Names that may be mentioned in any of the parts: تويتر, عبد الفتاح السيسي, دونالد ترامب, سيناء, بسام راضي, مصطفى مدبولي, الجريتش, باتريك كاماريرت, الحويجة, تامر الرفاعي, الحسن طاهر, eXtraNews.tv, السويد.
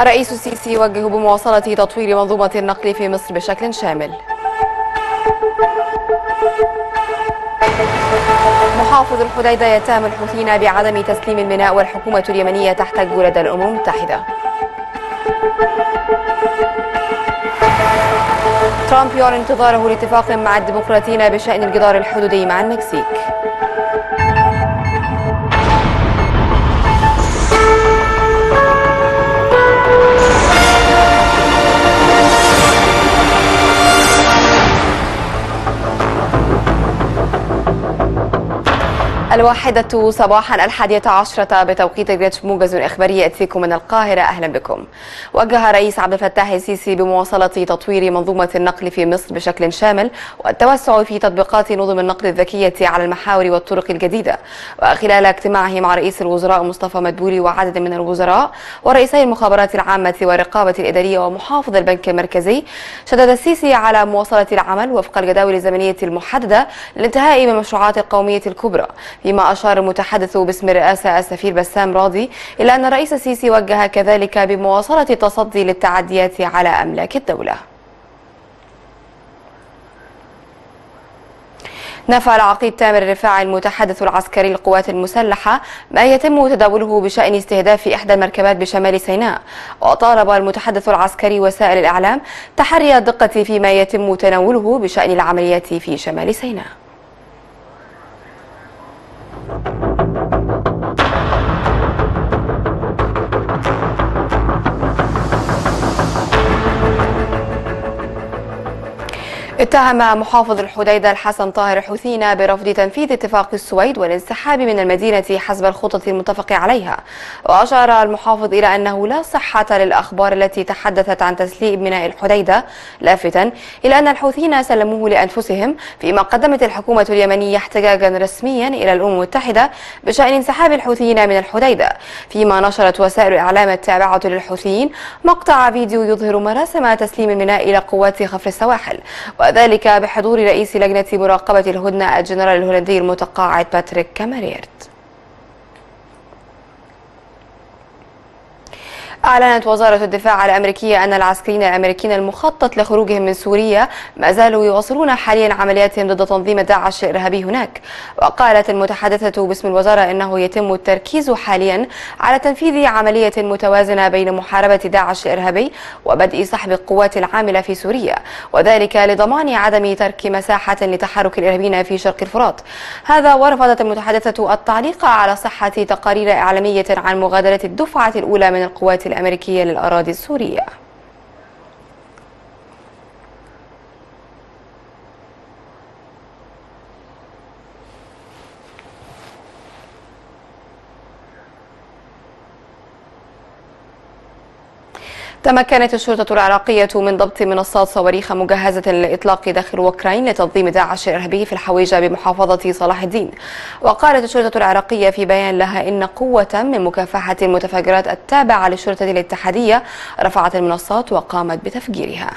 الرئيس السيسي يوجه بمواصلة تطوير منظومة النقل في مصر بشكل شامل. محافظ الحديدة يتهم الحوثيين بعدم تسليم الميناء والحكومة اليمنية تحتج لدى الأمم المتحدة. ترامب يعلن انتظاره لاتفاق مع الديمقراطيين بشأن الجدار الحدودي مع المكسيك. الواحدة صباحا 11 بتوقيت الجريتش، موجز إخباري يأتيكم من القاهرة. أهلا بكم. وجه الرئيس عبد الفتاح السيسي بمواصلة تطوير منظومة النقل في مصر بشكل شامل والتوسع في تطبيقات نظم النقل الذكية على المحاور والطرق الجديدة. وخلال اجتماعه مع رئيس الوزراء مصطفى مدبولي وعدد من الوزراء ورئيسي المخابرات العامة والرقابة الإدارية ومحافظ البنك المركزي، شدد السيسي على مواصلة العمل وفق الجداول الزمنية المحددة للانتهاء من المشروعات القومية الكبرى. فيما أشار المتحدث باسم الرئاسة السفير بسام راضي إلى أن الرئيس السيسي وجه كذلك بمواصلة التصدي للتعديات على أملاك الدولة. نفى العقيد تامر الرفاعي المتحدث العسكري للقوات المسلحة ما يتم تداوله بشأن استهداف إحدى المركبات بشمال سيناء، وطالب المتحدث العسكري وسائل الإعلام تحري الدقة فيما يتم تناوله بشأن العمليات في شمال سيناء. اتهم محافظ الحديدة الحسن طاهر الحوثيين برفض تنفيذ اتفاق السويد والانسحاب من المدينة حسب الخطط المتفق عليها. وأشار المحافظ إلى أنه لا صحة للأخبار التي تحدثت عن تسليم ميناء الحديدة، لافتا إلى أن الحوثيين سلموه لأنفسهم، فيما قدمت الحكومة اليمنية احتجاجا رسميا إلى الأمم المتحدة بشأن انسحاب الحوثيين من الحديدة. فيما نشرت وسائل الإعلام التابعة للحوثيين مقطع فيديو يظهر مراسم تسليم الميناء إلى قوات خفر السواحل، وذلك بحضور رئيس لجنة مراقبة الهدنة الجنرال الهولندي المتقاعد باتريك كاماريرت. أعلنت وزارة الدفاع الأمريكية أن العسكريين الأمريكيين المخطط لخروجهم من سوريا ما زالوا يواصلون حاليا عملياتهم ضد تنظيم داعش الإرهابي هناك. وقالت المتحدثة باسم الوزارة أنه يتم التركيز حاليا على تنفيذ عملية متوازنة بين محاربة داعش الإرهابي وبدء سحب القوات العاملة في سوريا، وذلك لضمان عدم ترك مساحة لتحرك الإرهابيين في شرق الفرات. هذا ورفضت المتحدثة التعليق على صحة تقارير إعلامية عن مغادرة الدفعة الأولى من القوات الأمريكية للأراضي السورية. تمكنت الشرطة العراقية من ضبط منصات صواريخ مجهزة للإطلاق داخل أوكرانيا لتنظيم داعش الإرهابي في الحويجة بمحافظة صلاح الدين. وقالت الشرطة العراقية في بيان لها إن قوة من مكافحة المتفجرات التابعة للشرطة الاتحادية رفعت المنصات وقامت بتفجيرها.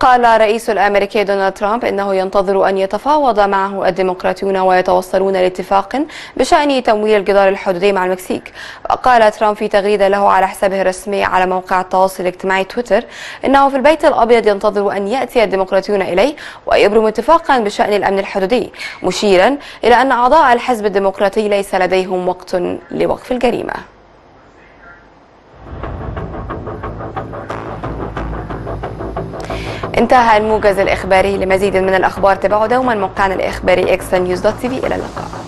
قال الرئيس الأمريكي دونالد ترامب إنه ينتظر أن يتفاوض معه الديمقراطيون ويتوصلون لاتفاق بشأن تمويل الجدار الحدودي مع المكسيك. وقال ترامب في تغريدة له على حسابه الرسمي على موقع التواصل الاجتماعي تويتر إنه في البيت الأبيض ينتظر أن يأتي الديمقراطيون إليه ويبرم اتفاقا بشأن الأمن الحدودي، مشيرا إلى أن أعضاء الحزب الديمقراطي ليس لديهم وقت لوقف الجريمة. انتهى الموجز الإخباري. لمزيد من الأخبار تابعوا دوما موقعنا الإخباري eXtraNews.tv. إلى اللقاء.